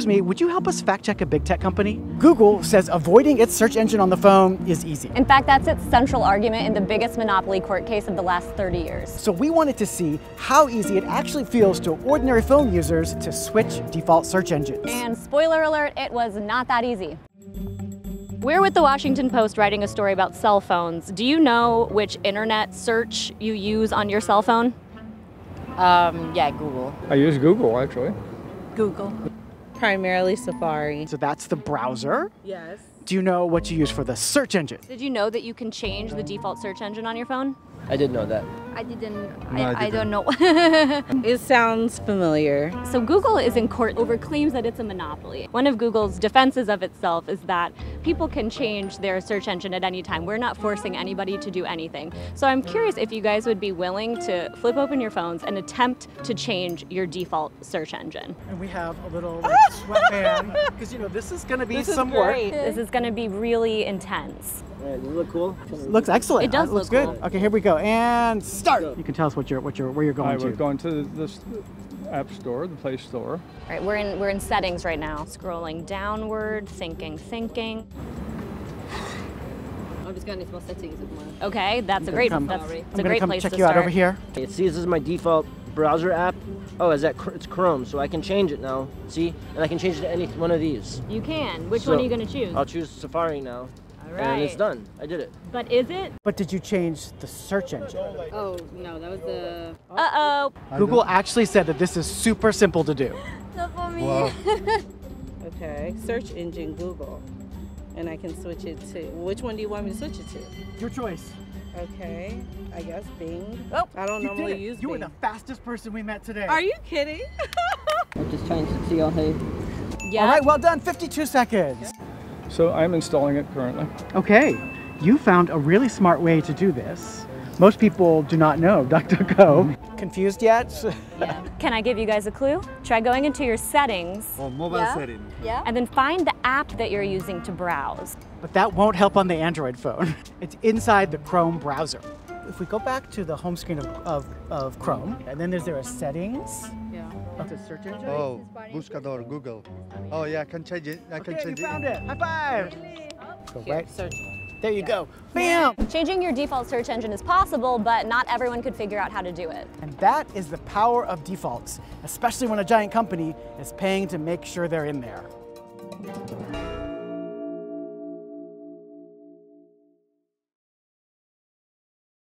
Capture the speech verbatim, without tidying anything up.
Excuse me, would you help us fact check a big tech company? Google says avoiding its search engine on the phone is easy. In fact, that's its central argument in the biggest monopoly court case of the last thirty years. So we wanted to see how easy it actually feels to ordinary phone users to switch default search engines. And spoiler alert, it was not that easy. We're with the Washington Post writing a story about cell phones. Do you know which internet search you use on your cell phone? Um, yeah, Google. I use Google, actually. Google. Primarily Safari. So that's the browser? Yes. Do you know what you use for the search engine? Did you know that you can change the default search engine on your phone? I didn't know that. I didn't. No, I, I, didn't. I don't know. It sounds familiar. So Google is in court over claims that it's a monopoly. One of Google's defenses of itself is that people can change their search engine at any time. We're not forcing anybody to do anything. So I'm curious if you guys would be willing to flip open your phones and attempt to change your default search engine. And we have a little like, sweatband because you know this is going to be this some work. This is going to be really intense. Hey, does it look cool? Looks excellent. It does. It looks look good. Cool. Okay, here we go and start. You can tell us what you're, what you're, where you're going I to. We're going to the App Store, the Play Store. All right, we're in, we're in settings right now. Scrolling downward, thinking, thinking. I'm just going to my settings at the moment. Okay, that's a great. Come, that's it's I'm a great come place check to you start. Out over here. It sees this is my default browser app. Oh, is that it's Chrome? So I can change it now. See, and I can change it to any one of these. You can. Which so one are you going to choose? I'll choose Safari now. Right. And it's done. I did it. But is it? But did you change the search engine? Oh, no, that was the... Uh-oh. Google actually said that this is super simple to do. Not for me. Wow. Okay, search engine Google. And I can switch it to... Which one do you want me to switch it to? Your choice. Okay, I guess Bing. Oh, I don't normally use Bing. You were the fastest person we met today. Are you kidding? I'm just trying to see how hey. Yeah. All right, well done, fifty-two seconds. Yeah. So I'm installing it currently. Okay, you found a really smart way to do this. Most people do not know DuckDuckGo. Confused yet? Yeah. Can I give you guys a clue? Try going into your settings. Oh, mobile yeah. settings. Yeah. And then find the app that you're using to browse. But that won't help on the Android phone. It's inside the Chrome browser. If we go back to the home screen of, of, of Chrome, and then there's there a settings. To search engine? Oh, buscador, Google. Oh yeah, I can change it. I can okay, change you it. Found it. High five! Really? Go right. Search. There you yeah. go. Bam! Changing your default search engine is possible, but not everyone could figure out how to do it. And that is the power of defaults, especially when a giant company is paying to make sure they're in there.